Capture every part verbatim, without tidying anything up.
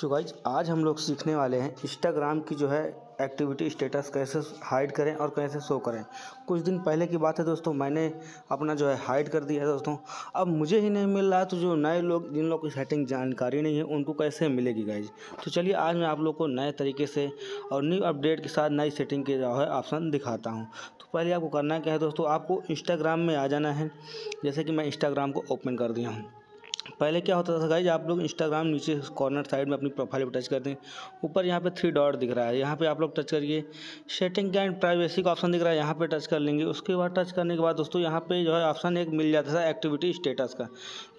So guys आज हम लोग सीखने वाले हैं इंस्टाग्राम की जो है एक्टिविटी स्टेटस कैसे हाइड करें और कैसे शो करें। कुछ दिन पहले की बात है दोस्तों, मैंने अपना जो है हाइड कर दिया है दोस्तों। अब मुझे ही नहीं मिल रहा तो जो नए लोग जिन लोगों को सेटिंग जानकारी नहीं है उनको कैसे मिलेगी गाइज। तो चलिए आज मैं आप लोग को नए तरीके से और न्यू अपडेट के साथ नई सेटिंग के जो है ऑप्शन दिखाता हूँ। तो पहले आपको करना क्या है दोस्तों, आपको इंस्टाग्राम में आ जाना है। जैसे कि मैं इंस्टाग्राम को ओपन कर दिया हूँ। पहले क्या होता था गाइज, आप लोग इंस्टाग्राम नीचे कॉर्नर साइड में अपनी प्रोफाइल पर टच करते हैं, ऊपर यहाँ पे थ्री डॉट दिख रहा है, यहाँ पे आप लोग टच करिए। सेटिंग एंड प्राइवेसी का ऑप्शन दिख रहा है, यहाँ पे टच कर लेंगे। उसके बाद टच करने के बाद दोस्तों यहाँ पे जो है ऑप्शन एक मिल जाता था एक्टिविटी स्टेटस का,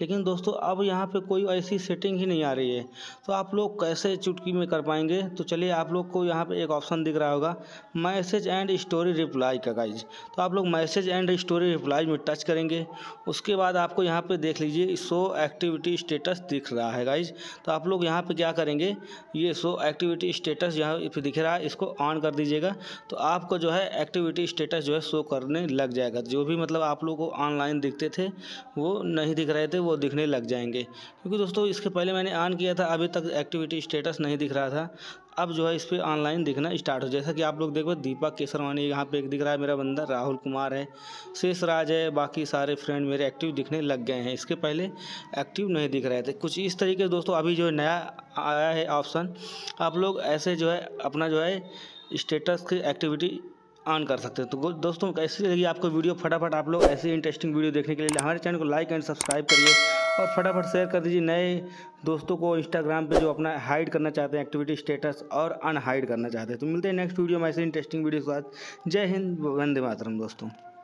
लेकिन दोस्तों अब यहाँ पर कोई ऐसी सेटिंग ही नहीं आ रही है। तो आप लोग कैसे चुटकी में कर पाएंगे। तो चलिए आप लोग को यहाँ पर एक ऑप्शन दिख रहा होगा मैसेज एंड स्टोरी रिप्लाई का गाइज। तो आप लोग मैसेज एंड स्टोरी रिप्लाई में टच करेंगे। उसके बाद आपको यहाँ पर देख लीजिए शो एक्टिविटी स्टेटस दिख रहा है गाइज। तो आप लोग यहाँ पे क्या करेंगे, ये शो एक्टिविटी स्टेटस यहाँ पे दिख रहा है, इसको ऑन कर दीजिएगा। तो आपको जो है एक्टिविटी स्टेटस जो है शो करने लग जाएगा। जो भी मतलब आप लोग को ऑनलाइन दिखते थे वो नहीं दिख रहे थे, वो दिखने लग जाएंगे। क्योंकि दोस्तों इसके पहले मैंने ऑन किया था, अभी तक एक्टिविटी स्टेटस नहीं दिख रहा था। अब जो है इस पर ऑनलाइन दिखना स्टार्ट हो। जैसा कि आप लोग देखो दीपक केसरवानी यहाँ पे एक दिख रहा है मेरा बंदा, राहुल कुमार है, शेष राज है, बाकी सारे फ्रेंड मेरे एक्टिव दिखने लग गए हैं। इसके पहले एक्टिव नहीं दिख रहे थे। कुछ इस तरीके से दोस्तों अभी जो है नया आया है ऑप्शन, आप लोग ऐसे जो है अपना जो है स्टेटस की एक्टिविटी ऑन कर सकते हैं। तो दोस्तों कैसी लगी आपको वीडियो, फटाफट आप लोग ऐसे इंटरेस्टिंग वीडियो देखने के लिए हमारे चैनल को लाइक एंड सब्सक्राइब करिए और फटाफट शेयर कर दीजिए नए दोस्तों को इंस्टाग्राम पे जो अपना हाइड करना चाहते हैं एक्टिविटी स्टेटस और अनहाइड करना चाहते हैं। तो मिलते हैं नेक्स्ट वीडियो में ऐसे इंटरेस्टिंग वीडियो के साथ। जय हिंद, वंदे मातरम दोस्तों।